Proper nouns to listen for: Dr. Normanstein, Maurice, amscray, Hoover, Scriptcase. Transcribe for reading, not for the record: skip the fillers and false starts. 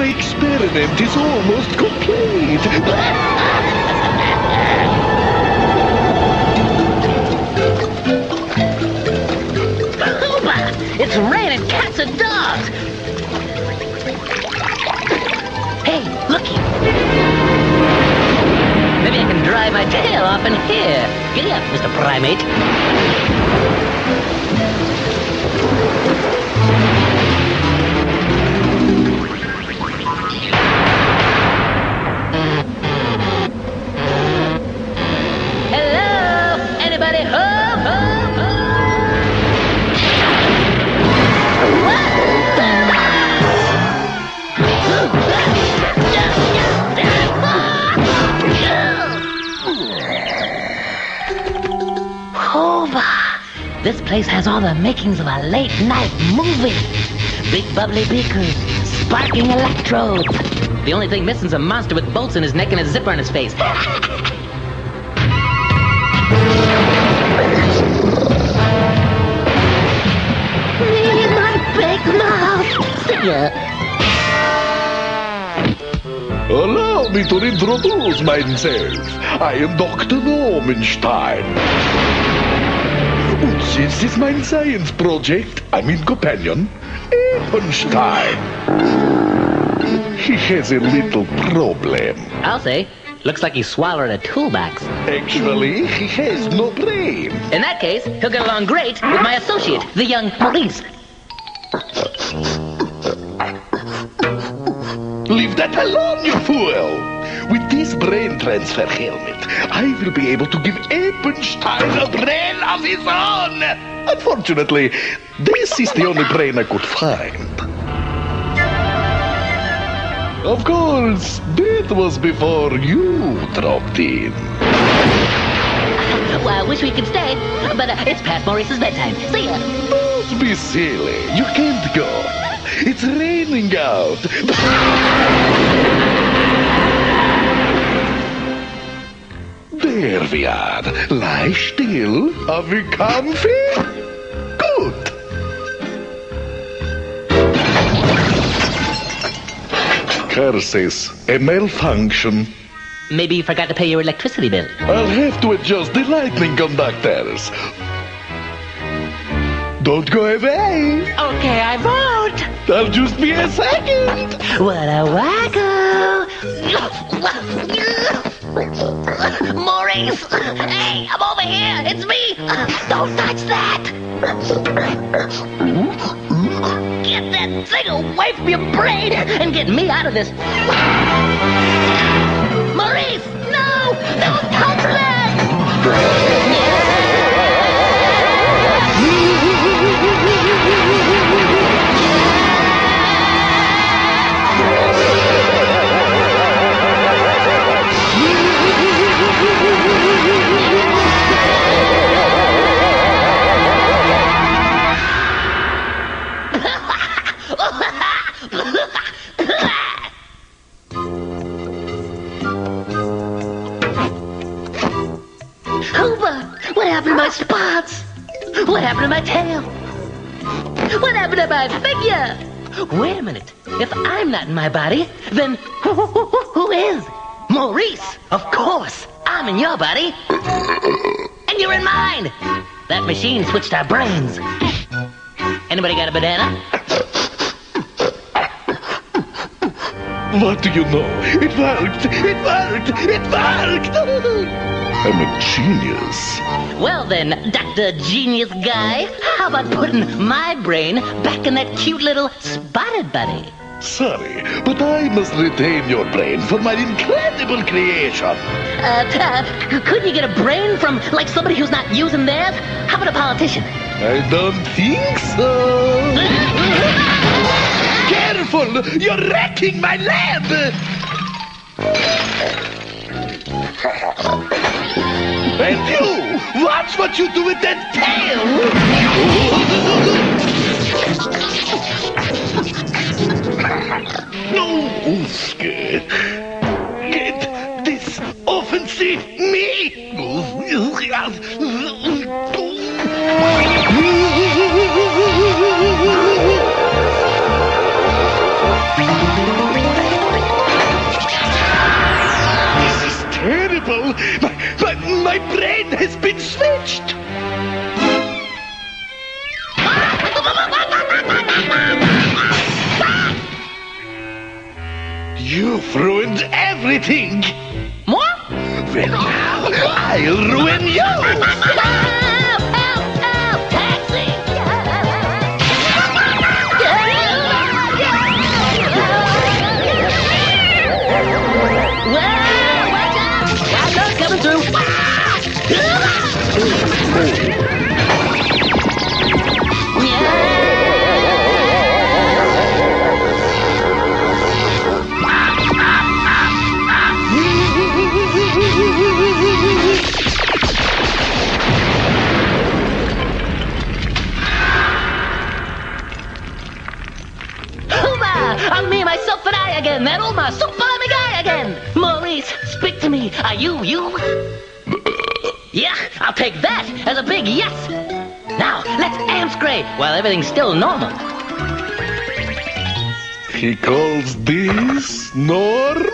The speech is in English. My experiment is almost complete. It's raining cats and dogs! Hey, looky! Maybe I can dry my tail off in here. Giddy up, Mr. Primate. Hello? Anybody home? This place has all the makings of a late-night movie. Big bubbly beakers, sparking electrodes. The only thing missing's a monster with bolts in his neck and a zipper in his face. Me and my big mouth. See ya. Allow me to introduce myself. I am Dr. Normanstein. And since this is my science project, I mean companion, Normanstein. He has a little problem. I'll say. Looks like he swallowed a toolbox. Actually, he has no brain. In that case, he'll get along great with my associate, the young Maurice. Leave that alone, you fool! With this brain transfer helmet, I will be able to give Normanstein a brain of his own! Unfortunately, this is the only brain I could find. Of course, that was before you dropped in. Well, I wish we could stay, but it's past Maurice's bedtime. See ya! Don't be silly. You can't go. It's raining out. There we are. Lie still. Are we comfy? Good. Curses. A malfunction. Maybe you forgot to pay your electricity bill. I'll have to adjust the lightning conductors. Don't go away. Okay, I won't. I'll just be a second. What a wacko. Maurice! Hey, I'm over here. It's me. Don't touch that. Get that thing away from your brain and get me out of this. Maurice, no! Don't touch that! Hoover, what happened to my spots? What happened to my tail? What happened to my figure? Wait a minute. If I'm not in my body, then who is? Maurice, of course. I'm in your body. And you're in mine. That machine switched our brains. Anybody got a banana? What do you know? It worked! It worked! It worked! I'm a genius. Well then, Dr. Genius Guy, how about putting my brain back in that cute little spotted bunny? Sorry, but I must retain your brain for my incredible creation. Couldn't you get a brain from, like, somebody who's not using theirs? How about a politician? I don't think so. Careful! You're wrecking my lab! And you! Watch what you do with that tail! No, Uske! Get this offensive me! You've ruined everything. Moi? Well, now I'll ruin you. Help! Help! Help! Taxi! Whoa! Watch out! I'm not coming through. Yeah. Myself and I again, and all my super guy again. Maurice, speak to me. Are you? Yeah, I'll take that as a big yes. Now, let's amscray while everything's still normal. He calls this normal?